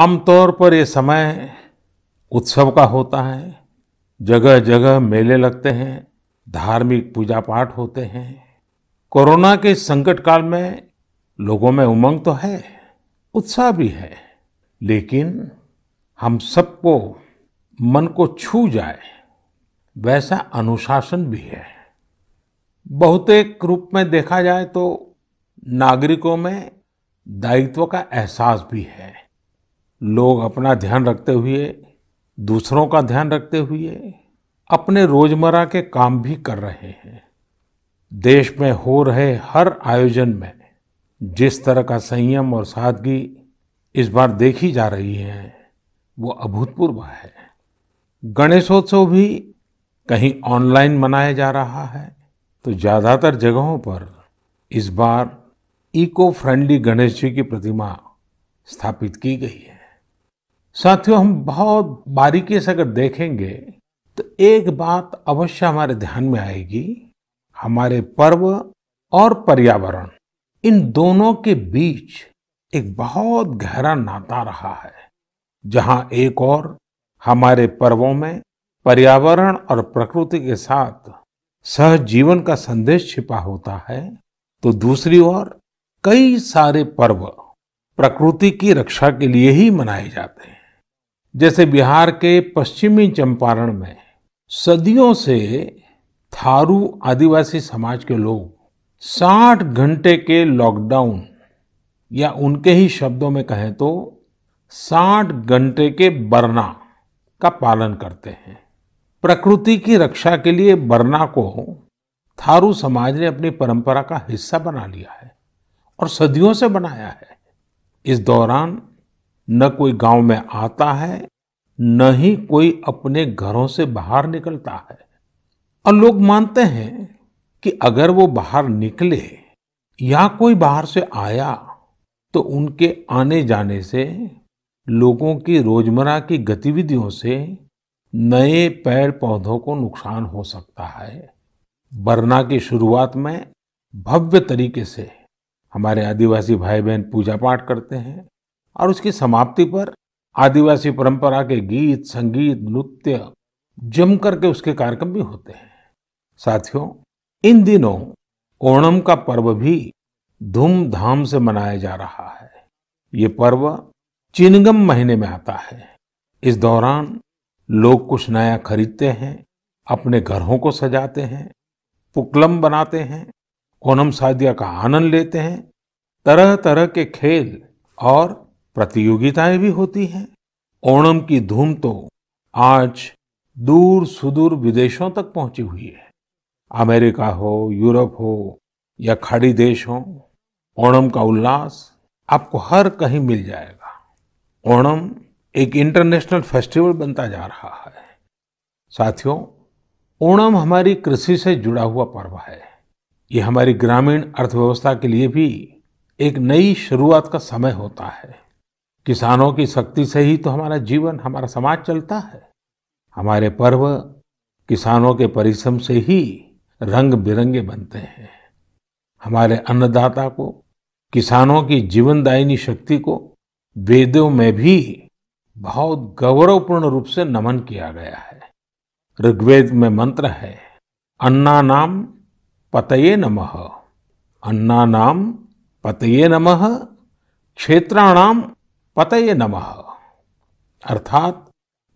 आमतौर पर ये समय उत्सव का होता है। जगह जगह मेले लगते हैं, धार्मिक पूजा पाठ होते हैं। कोरोना के संकट काल में लोगों में उमंग तो है, उत्साह भी है, लेकिन हम सबको मन को छू जाए वैसा अनुशासन भी है। बहुतेक रूप में देखा जाए तो नागरिकों में दायित्व का एहसास भी है। लोग अपना ध्यान रखते हुए, दूसरों का ध्यान रखते हुए अपने रोजमर्रा के काम भी कर रहे हैं। देश में हो रहे हर आयोजन में जिस तरह का संयम और सादगी इस बार देखी जा रही है वो अभूतपूर्व है। गणेशोत्सव भी कहीं ऑनलाइन मनाया जा रहा है, तो ज़्यादातर जगहों पर इस बार इको फ्रेंडली गणेश जी की प्रतिमा स्थापित की गई है। साथियों, हम बहुत बारीकी से अगर देखेंगे तो एक बात अवश्य हमारे ध्यान में आएगी, हमारे पर्व और पर्यावरण इन दोनों के बीच एक बहुत गहरा नाता रहा है। जहाँ एक और हमारे पर्वों में पर्यावरण और प्रकृति के साथ सहजीवन का संदेश छिपा होता है, तो दूसरी ओर कई सारे पर्व प्रकृति की रक्षा के लिए ही मनाए जाते हैं। जैसे बिहार के पश्चिमी चंपारण में सदियों से थारू आदिवासी समाज के लोग 60 घंटे के लॉकडाउन, या उनके ही शब्दों में कहें तो 60 घंटे के बरना का पालन करते हैं। प्रकृति की रक्षा के लिए बरना को थारू समाज ने अपनी परंपरा का हिस्सा बना लिया है और सदियों से बनाया है। इस दौरान न कोई गांव में आता है, न ही कोई अपने घरों से बाहर निकलता है। और लोग मानते हैं कि अगर वो बाहर निकले या कोई बाहर से आया तो उनके आने जाने से लोगों की रोजमर्रा की गतिविधियों से नए पेड़ पौधों को नुकसान हो सकता है। बरना की शुरुआत में भव्य तरीके से हमारे आदिवासी भाई बहन पूजा पाठ करते हैं और उसकी समाप्ति पर आदिवासी परंपरा के गीत, संगीत, नृत्य जम करके उसके कार्यक्रम भी होते हैं। साथियों, इन दिनों ओणम का पर्व भी धूमधाम से मनाया जा रहा है। ये पर्व चिनगम महीने में आता है। इस दौरान लोग कुछ नया खरीदते हैं, अपने घरों को सजाते हैं, पुकलम बनाते हैं, ओणम सादिया का आनंद लेते हैं। तरह तरह के खेल और प्रतियोगिताएं भी होती हैं। ओणम की धूम तो आज दूर सुदूर विदेशों तक पहुंची हुई है। अमेरिका हो, यूरोप हो या खाड़ी देश हो, ओणम का उल्लास आपको हर कहीं मिल जाएगा। ओणम एक इंटरनेशनल फेस्टिवल बनता जा रहा है। साथियों, ओणम हमारी कृषि से जुड़ा हुआ पर्व है। ये हमारी ग्रामीण अर्थव्यवस्था के लिए भी एक नई शुरुआत का समय होता है। किसानों की शक्ति से ही तो हमारा जीवन, हमारा समाज चलता है। हमारे पर्व किसानों के परिश्रम से ही रंग बिरंगे बनते हैं। हमारे अन्नदाता को, किसानों की जीवनदायिनी शक्ति को वेदों में भी बहुत गौरवपूर्ण रूप से नमन किया गया है। ऋग्वेद में मंत्र है, अन्नानाम पतये नमः, अन्नानाम पतये नमः, क्षेत्राणाम पतये नमः। अर्थात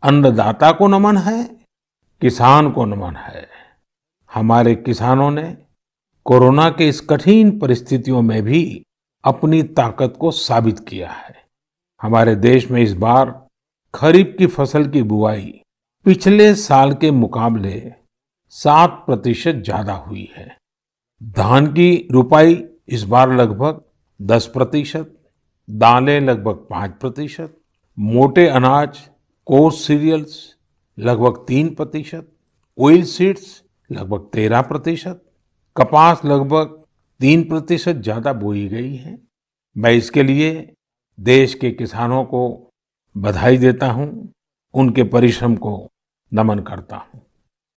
अन्नदाता को नमन है, किसान को नमन है। हमारे किसानों ने कोरोना के इस कठिन परिस्थितियों में भी अपनी ताकत को साबित किया है। हमारे देश में इस बार खरीफ की फसल की बुआई पिछले साल के मुकाबले 7% ज्यादा हुई है। धान की रुपाई इस बार लगभग 10%, दालें लगभग 5%, मोटे अनाज कोर्स सीरियल्स लगभग 3%, ऑयल सीड्स लगभग 13%, कपास लगभग 3% ज्यादा बोई गई है। मैं इसके लिए देश के किसानों को बधाई देता हूँ, उनके परिश्रम को नमन करता हूँ।